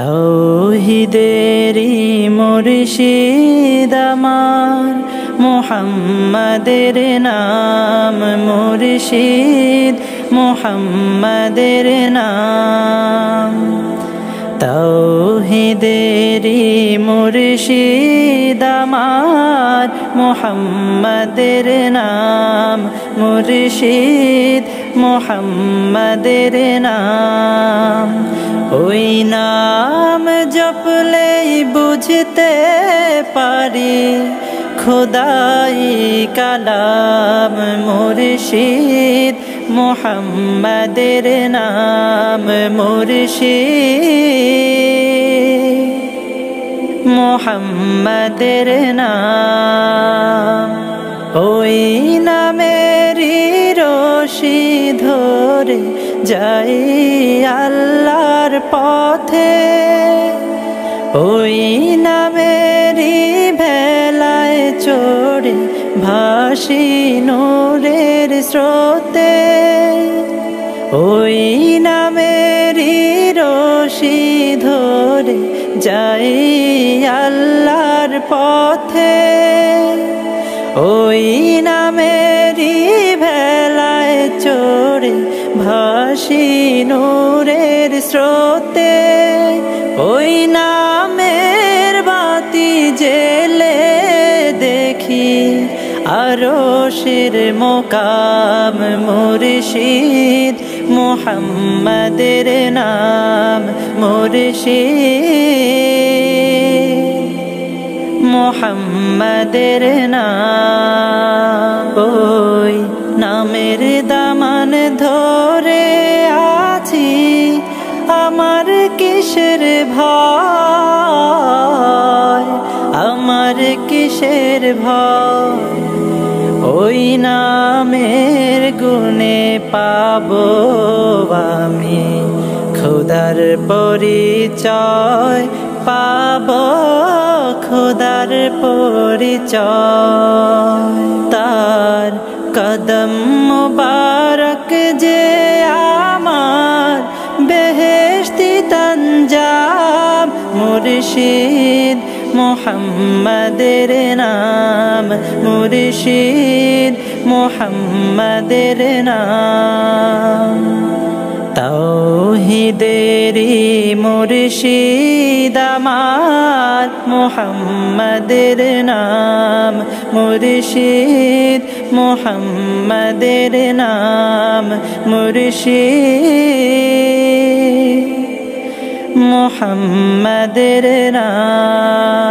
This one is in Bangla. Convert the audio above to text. তাওহিদের মুর্শিদ আমার মুহাম্মাদের নাম মুর্শিদ মুহাম্মাদের নাম তাওহিদের মুর্শিদ আমার মুহাম্মাদের নাম মুর্শিদ মুহাম্মাদের নাম ওই নাম জপলেই বুঝতে পারি খোদাই কালাম মুর্শিদ মুহাম্মাদের নাম মুর্শিদ মুহাম্মাদের নাম ওই নামেরই রশি ধরে যাই আল্লাহর পথে ওই নামেরই ভেলায় চড়ে ভাসি নূরের স্রোতে ওই নামেরই রশি ধরে যাই আল্লাহর পথে ওই নামেরই ভেলায় চড়ে ভাসি নূরের স্রোতে ওই নামের বাতি জেলে দেখি আরশের মোকাম মুর্শিদ মুহাম্মাদের নাম মুর্শিদ মুহাম্মাদের নাম ওই নামের দামান ধরে আছি আমার কিসের ভয় আমার কিসের ভয় ওই নামের গুণে পাবো আমি খোদার পরিচয় পাবো খোদার পরিচয় তার কদম মুবারক যে আমার বেহেশতি তানজাম মুর্শিদ মুহাম্মাদের নাম মুর্শিদ মুহাম্মাদের নাম তাওহিদের মুর্শিদ আমার মুহাম্মাদের নাম মুর্শিদ মুহাম্মাদের নাম মুর্শিদ মুহাম্মাদের নাম।